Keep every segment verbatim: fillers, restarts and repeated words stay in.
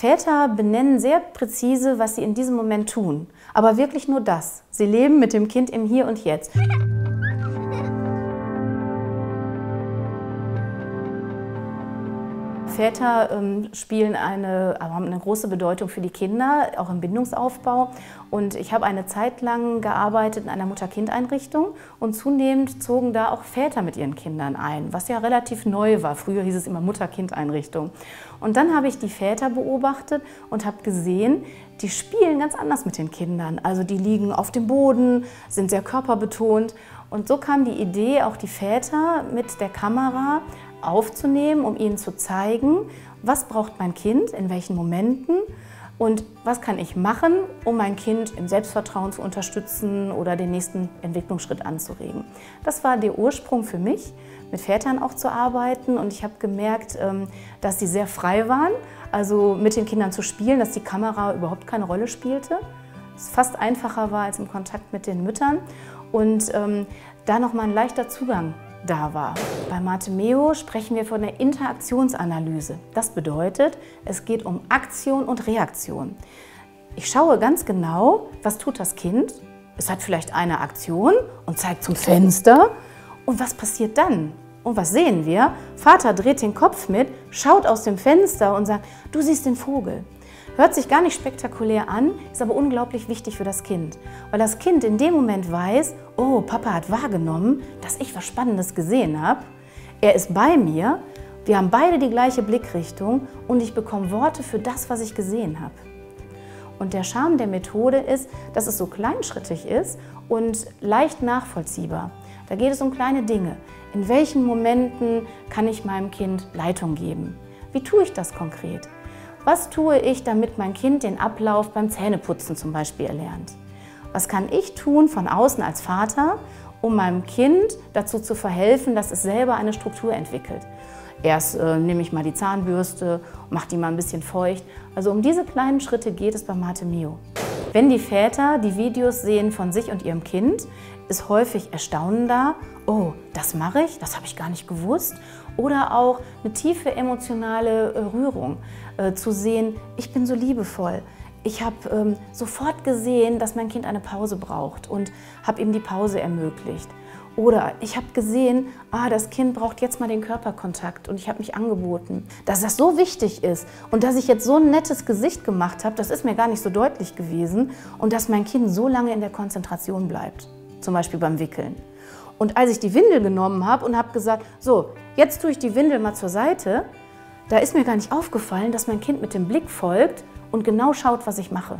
Väter benennen sehr präzise, was sie in diesem Moment tun. Aber wirklich nur das. Sie leben mit dem Kind im Hier und Jetzt. Väter ähm, spielen eine, haben eine große Bedeutung für die Kinder, auch im Bindungsaufbau. Und ich habe eine Zeit lang gearbeitet in einer Mutter-Kind-Einrichtung und zunehmend zogen da auch Väter mit ihren Kindern ein, was ja relativ neu war. Früher hieß es immer Mutter-Kind-Einrichtung. Und dann habe ich die Väter beobachtet und habe gesehen, die spielen ganz anders mit den Kindern. Also die liegen auf dem Boden, sind sehr körperbetont. Und so kam die Idee, auch die Väter mit der Kamera aufzunehmen, um ihnen zu zeigen, was braucht mein Kind, in welchen Momenten und was kann ich machen, um mein Kind im Selbstvertrauen zu unterstützen oder den nächsten Entwicklungsschritt anzuregen. Das war der Ursprung für mich, mit Vätern auch zu arbeiten, und ich habe gemerkt, dass sie sehr frei waren, also mit den Kindern zu spielen, dass die Kamera überhaupt keine Rolle spielte. Es fast einfacher war als im Kontakt mit den Müttern und da nochmal ein leichter Zugang da war. Bei Martemeo sprechen wir von der Interaktionsanalyse. Das bedeutet, es geht um Aktion und Reaktion. Ich schaue ganz genau, was tut das Kind? Es hat vielleicht eine Aktion und zeigt zum Fenster. Und was passiert dann? Und was sehen wir? Vater dreht den Kopf mit, schaut aus dem Fenster und sagt, du siehst den Vogel. Hört sich gar nicht spektakulär an, ist aber unglaublich wichtig für das Kind. Weil das Kind in dem Moment weiß, oh, Papa hat wahrgenommen, dass ich was Spannendes gesehen habe. Er ist bei mir, wir haben beide die gleiche Blickrichtung und ich bekomme Worte für das, was ich gesehen habe. Und der Charme der Methode ist, dass es so kleinschrittig ist und leicht nachvollziehbar. Da geht es um kleine Dinge. In welchen Momenten kann ich meinem Kind Leitung geben? Wie tue ich das konkret? Was tue ich, damit mein Kind den Ablauf beim Zähneputzen zum Beispiel erlernt? Was kann ich tun von außen als Vater, um meinem Kind dazu zu verhelfen, dass es selber eine Struktur entwickelt? Erst äh, nehme ich mal die Zahnbürste, mache die mal ein bisschen feucht. Also um diese kleinen Schritte geht es bei Martemeo. Wenn die Väter die Videos sehen von sich und ihrem Kind, ist häufig Erstaunen da. Oh, das mache ich, das habe ich gar nicht gewusst. Oder auch eine tiefe emotionale Rührung, äh, zu sehen, ich bin so liebevoll. Ich habe ähm, sofort gesehen, dass mein Kind eine Pause braucht und habe ihm die Pause ermöglicht. Oder ich habe gesehen, ah, das Kind braucht jetzt mal den Körperkontakt und ich habe mich angeboten. Dass das so wichtig ist und dass ich jetzt so ein nettes Gesicht gemacht habe, das ist mir gar nicht so deutlich gewesen. Und dass mein Kind so lange in der Konzentration bleibt, zum Beispiel beim Wickeln. Und als ich die Windel genommen habe und habe gesagt, so, jetzt tue ich die Windel mal zur Seite, da ist mir gar nicht aufgefallen, dass mein Kind mit dem Blick folgt und genau schaut, was ich mache.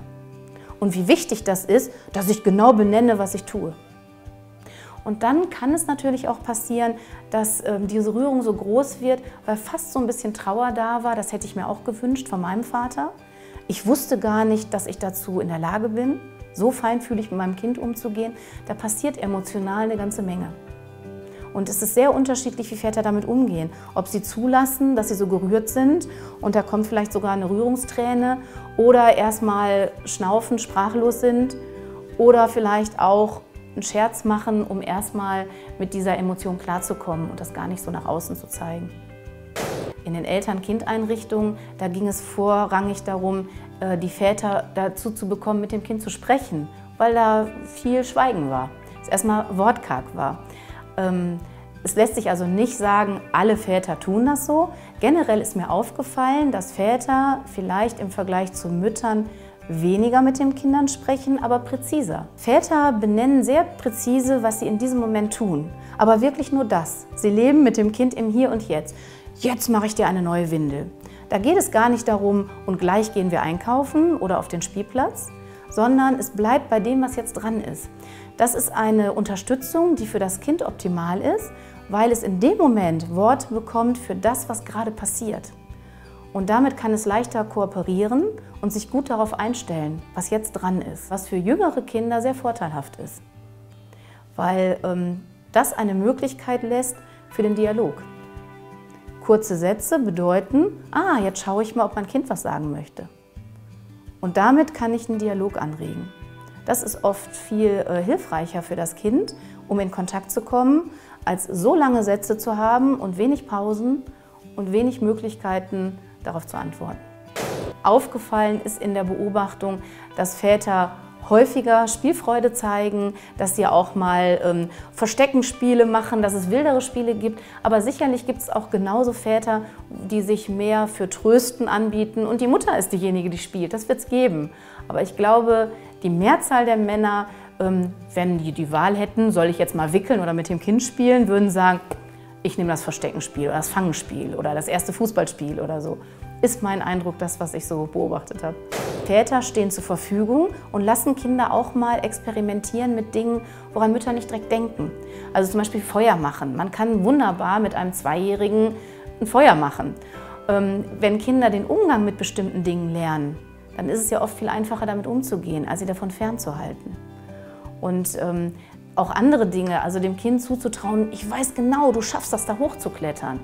Und wie wichtig das ist, dass ich genau benenne, was ich tue. Und dann kann es natürlich auch passieren, dass ähm, diese Rührung so groß wird, weil fast so ein bisschen Trauer da war. Das hätte ich mir auch gewünscht von meinem Vater. Ich wusste gar nicht, dass ich dazu in der Lage bin, so feinfühlig mit meinem Kind umzugehen. Da passiert emotional eine ganze Menge. Und es ist sehr unterschiedlich, wie Väter damit umgehen. Ob sie zulassen, dass sie so gerührt sind und da kommt vielleicht sogar eine Rührungsträne, oder erstmal schnaufen, sprachlos sind, oder vielleicht auch einen Scherz machen, um erstmal mit dieser Emotion klarzukommen und das gar nicht so nach außen zu zeigen. In den Eltern-Kind-Einrichtungen, da ging es vorrangig darum, die Väter dazu zu bekommen, mit dem Kind zu sprechen, weil da viel Schweigen war, es erstmal wortkarg war. Es lässt sich also nicht sagen, alle Väter tun das so. Generell ist mir aufgefallen, dass Väter vielleicht im Vergleich zu Müttern weniger mit den Kindern sprechen, aber präziser. Väter benennen sehr präzise, was sie in diesem Moment tun, aber wirklich nur das. Sie leben mit dem Kind im Hier und Jetzt. Jetzt mache ich dir eine neue Windel. Da geht es gar nicht darum, und gleich gehen wir einkaufen oder auf den Spielplatz, sondern es bleibt bei dem, was jetzt dran ist. Das ist eine Unterstützung, die für das Kind optimal ist, weil es in dem Moment Worte bekommt für das, was gerade passiert. Und damit kann es leichter kooperieren und sich gut darauf einstellen, was jetzt dran ist, was für jüngere Kinder sehr vorteilhaft ist, weil ähm, das eine Möglichkeit lässt für den Dialog. Kurze Sätze bedeuten, ah, jetzt schaue ich mal, ob mein Kind was sagen möchte. Und damit kann ich einen Dialog anregen. Das ist oft viel äh, hilfreicher für das Kind, um in Kontakt zu kommen, als so lange Sätze zu haben und wenig Pausen und wenig Möglichkeiten, darauf zu antworten. Aufgefallen ist in der Beobachtung, dass Väter häufiger Spielfreude zeigen, dass sie auch mal ähm, Versteckenspiele machen, dass es wildere Spiele gibt. Aber sicherlich gibt es auch genauso Väter, die sich mehr für Trösten anbieten und die Mutter ist diejenige, die spielt. Das wird es geben. Aber ich glaube, die Mehrzahl der Männer, ähm, wenn die die Wahl hätten, soll ich jetzt mal wickeln oder mit dem Kind spielen, würden sagen, ich nehme das Versteckenspiel oder das Fangenspiel oder das erste Fußballspiel oder so. Ist mein Eindruck, das, was ich so beobachtet habe. Väter stehen zur Verfügung und lassen Kinder auch mal experimentieren mit Dingen, woran Mütter nicht direkt denken. Also zum Beispiel Feuer machen. Man kann wunderbar mit einem Zweijährigen ein Feuer machen. Ähm, wenn Kinder den Umgang mit bestimmten Dingen lernen, dann ist es ja oft viel einfacher, damit umzugehen, als sie davon fernzuhalten. Und ähm, auch andere Dinge, also dem Kind zuzutrauen, ich weiß genau, du schaffst das, da hochzuklettern.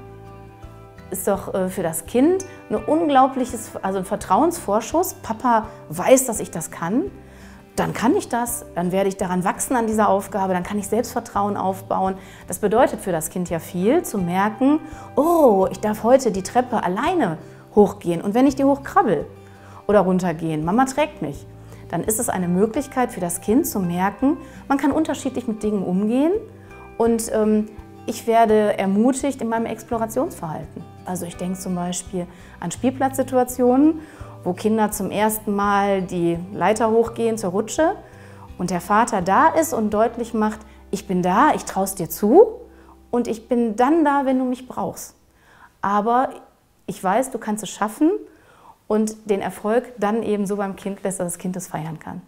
Ist doch für das Kind ein unglaubliches, also ein Vertrauensvorschuss. Papa weiß, dass ich das kann, dann kann ich das, dann werde ich daran wachsen an dieser Aufgabe, dann kann ich Selbstvertrauen aufbauen. Das bedeutet für das Kind ja viel, zu merken, oh, ich darf heute die Treppe alleine hochgehen und wenn ich die hochkrabbel oder runtergehen, Mama trägt mich. Dann ist es eine Möglichkeit für das Kind zu merken, man kann unterschiedlich mit Dingen umgehen und ähm, ich werde ermutigt in meinem Explorationsverhalten. Also ich denke zum Beispiel an Spielplatzsituationen, wo Kinder zum ersten Mal die Leiter hochgehen zur Rutsche und der Vater da ist und deutlich macht, ich bin da, ich traue es dir zu und ich bin dann da, wenn du mich brauchst. Aber ich weiß, du kannst es schaffen und den Erfolg dann eben so beim Kind lässt, dass das Kind es feiern kann.